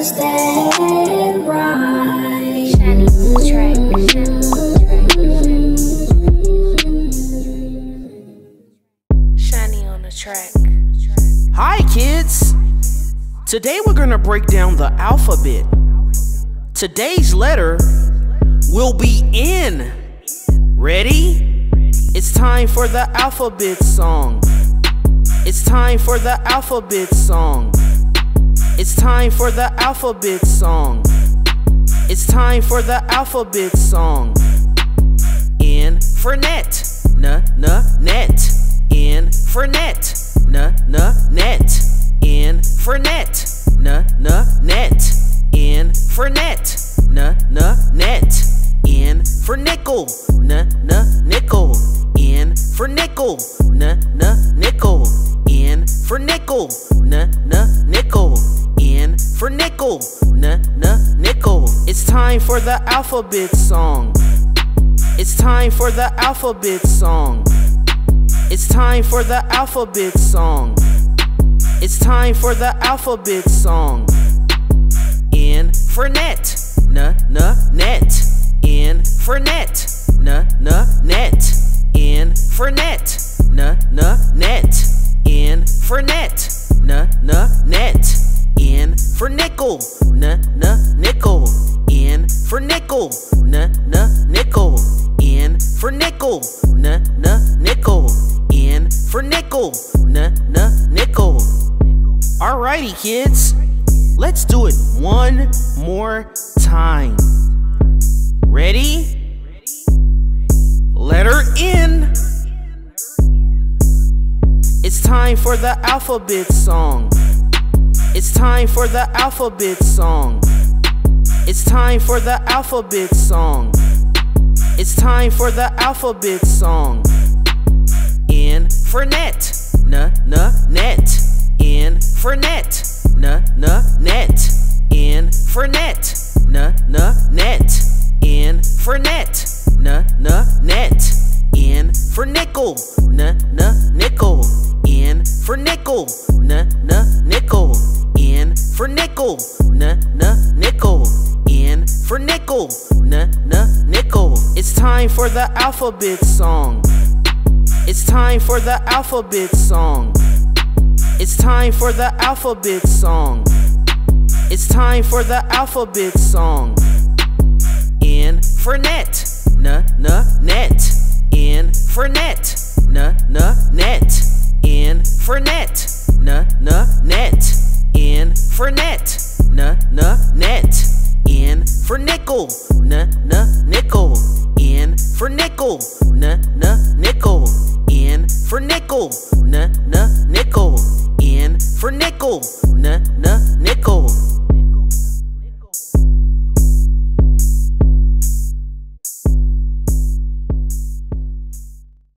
understand why. Shiny track. Shiny on the track. Hi kids! Today we're gonna break down the alphabet. Today's letter will be N. Ready? It's time for the alphabet song. It's time for the alphabet song. It's time for the alphabet song. It's time for the alphabet song. N for net, net. N for net, net. N for net, net. N for net, net. N for nickel, nickel. N for nickel, nickel. N for nickel, nickel. N for nickel, nickel. It's time for the alphabet song. It's time for the alphabet song. It's time for the alphabet song. It's time for the alphabet song. N for net, net. N for net, net. N for net, net. N for net, net. N for nickel, nickel. N for nickel, nickel. N for nickel, nickel. N for nickel, nickel. Alrighty kids, let's do it one more time. Ready? Letter N. It's time for the alphabet song. It's time for the alphabet song. It's time for the alphabet song. It's time for the alphabet song. N for net, net. N for net, net. N for net, net. N for net, net. N for nickel, nickel. N for nickel, nickel. N for nickel, nickel. N for nickel, nickel. It's time for the alphabet song. It's time for the alphabet song. It's time for the alphabet song. It's time for the alphabet song. N for net, net. N for net, net. N for net, net. N for net, net. N for nickel, nickel. N for nickel, nickel. N for nickel, nickel. N for nickel, nickel.